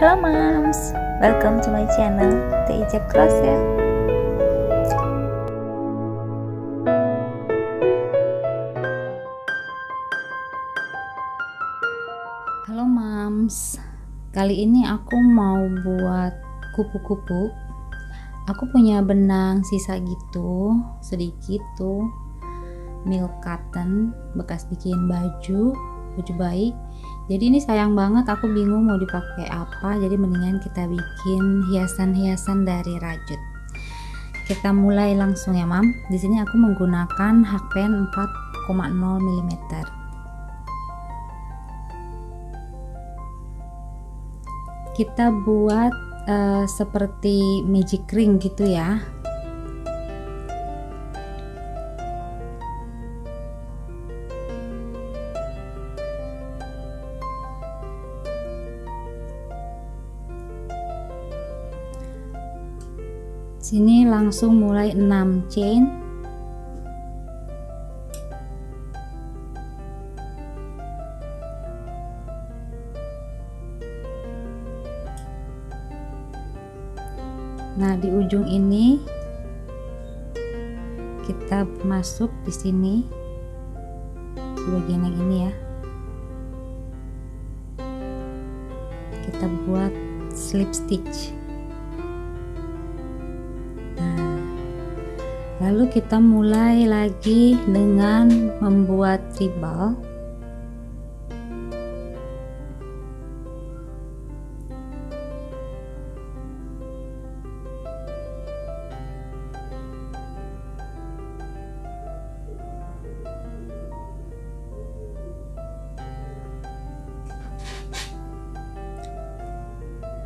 Hello moms, welcome to my channel Teh Icha Crochet. Halo moms, kali ini aku mau buat kupu-kupu. Aku punya benang sisa gitu, sedikit tuh, milk cotton bekas bikin baju bayi. Jadi ini sayang banget, aku bingung mau dipakai apa, jadi mendingan kita bikin hiasan-hiasan dari rajut. Kita mulai langsung ya mam. Di sini aku menggunakan hakpen 4,0 mm. Kita buat seperti magic ring gitu ya. Sini langsung mulai 6 chain. Nah, di ujung ini kita masuk di sini di bagian yang ini ya. Kita buat slip stitch. Lalu kita mulai lagi dengan membuat tribal.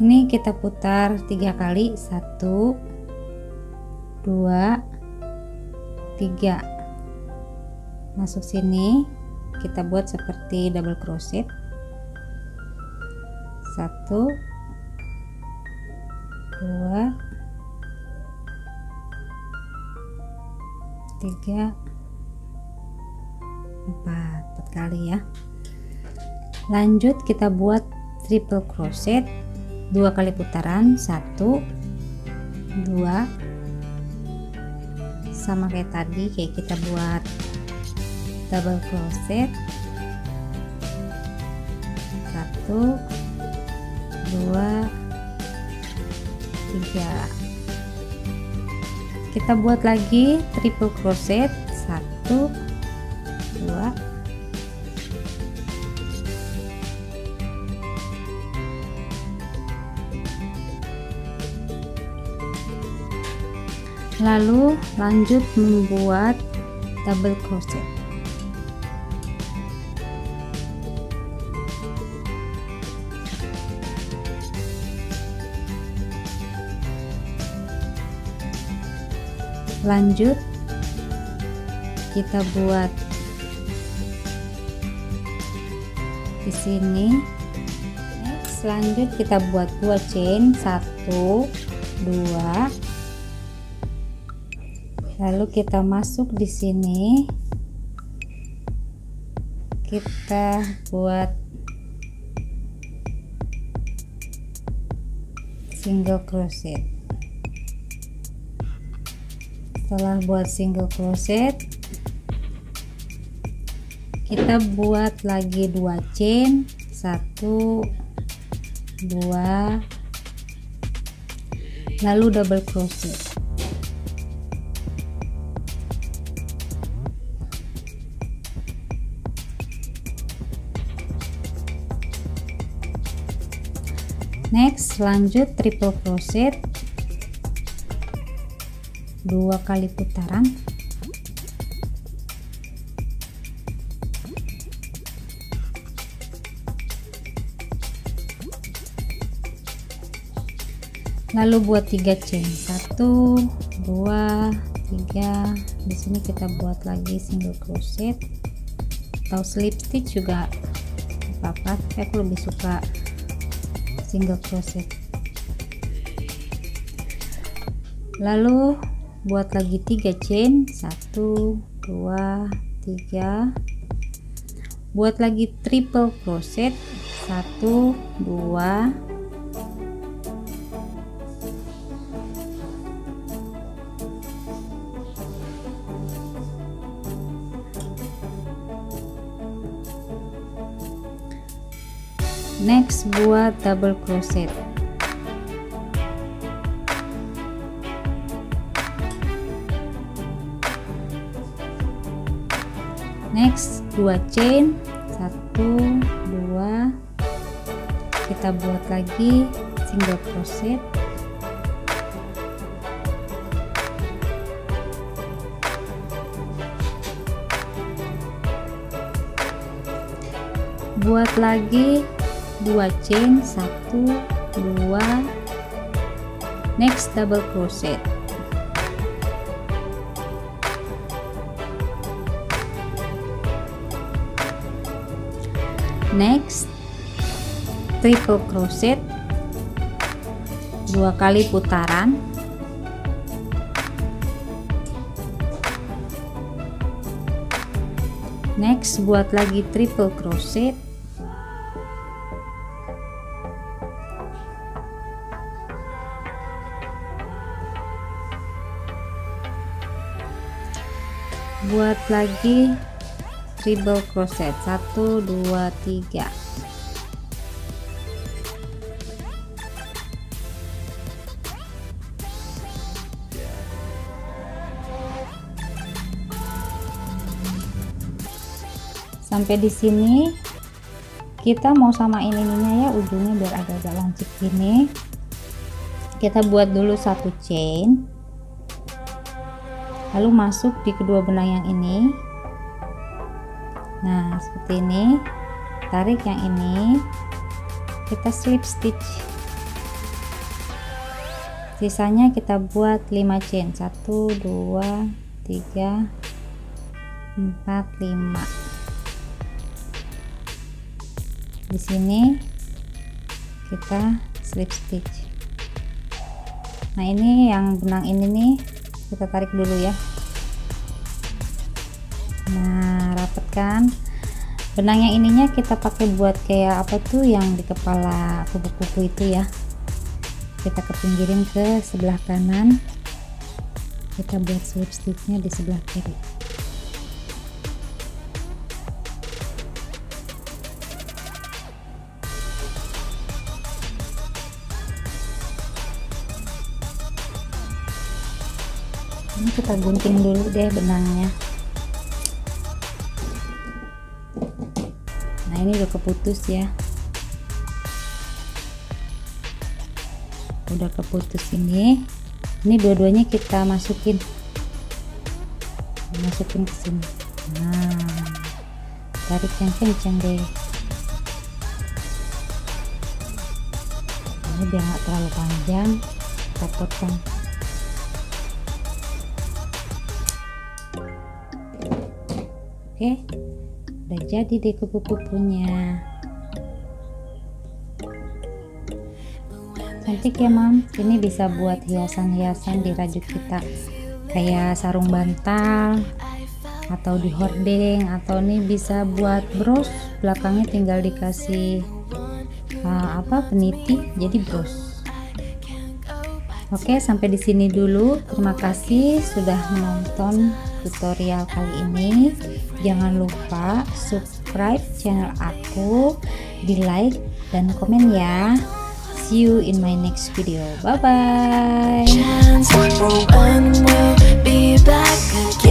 Ini kita putar 3 kali, 1, 2, 3. Masuk sini kita buat seperti double crochet, 1, 2, 3, 4 kali ya. Lanjut kita buat triple crochet, 2 kali putaran, 1, 2, sama kayak tadi, kayak kita buat double crochet, 1, 2, 3. Kita buat lagi triple crochet, 1, 2. Lalu lanjut membuat double crochet. Lanjut kita buat di sini. Selanjut kita buat 2 chain, 1, 2. Lalu kita masuk di sini, kita buat single crochet. Setelah buat single crochet, kita buat lagi 2 chain, 1, 2, lalu double crochet. Next, lanjut triple crochet, 2 kali putaran. Lalu buat 3 chain, 1, 2, 3. Di sini kita buat lagi single crochet atau slip stitch juga apa-apa, tapi aku lebih suka single crochet. Lalu buat lagi 3 chain, 1, 2, 3. Buat lagi triple crochet, 1, 2, Next buat double crochet. Next 2 chain, 1 2 kita buat lagi single crochet. Buat lagi 2 chain, 1 2 next double crochet. Next triple crochet, 2 kali putaran. Next buat lagi triple crochet. Buat lagi triple crochet, 1 2 3. Sampai di sini kita mau samain ininya ya, ujungnya biar agak-agak lancip gini. Kita buat dulu 1 chain, lalu masuk di kedua benang yang ini. Nah seperti ini, tarik yang ini, kita slip stitch. Sisanya kita buat 5 chain, 1 2 3 4 5. Di sini kita slip stitch. Nah ini yang benang ini nih kita tarik dulu ya. Nah rapatkan benang yang ininya, kita pakai buat kayak apa tuh yang di kepala kupu-kupu itu ya. Kita kepinggirin ke sebelah kanan, kita buat slip stitchnya di sebelah kiri. Ini kita gunting dulu deh benangnya. Nah ini udah keputus ya, udah keputus. Ini dua-duanya kita masukin ke sini. Nah tarik yang kencang deh, ini biar nggak terlalu panjang, kita potong. Oke, udah jadi deh kupu-kupunya. Cantik ya Mam. Ini bisa buat hiasan-hiasan di rajut kita, kayak sarung bantal atau di hordeng, atau nih bisa buat bros, belakangnya tinggal dikasih peniti jadi bros. Oke, sampai di sini dulu. Terima kasih sudah menonton tutorial kali ini. Jangan lupa subscribe channel aku, di like dan komen ya. See you in my next video. Bye bye.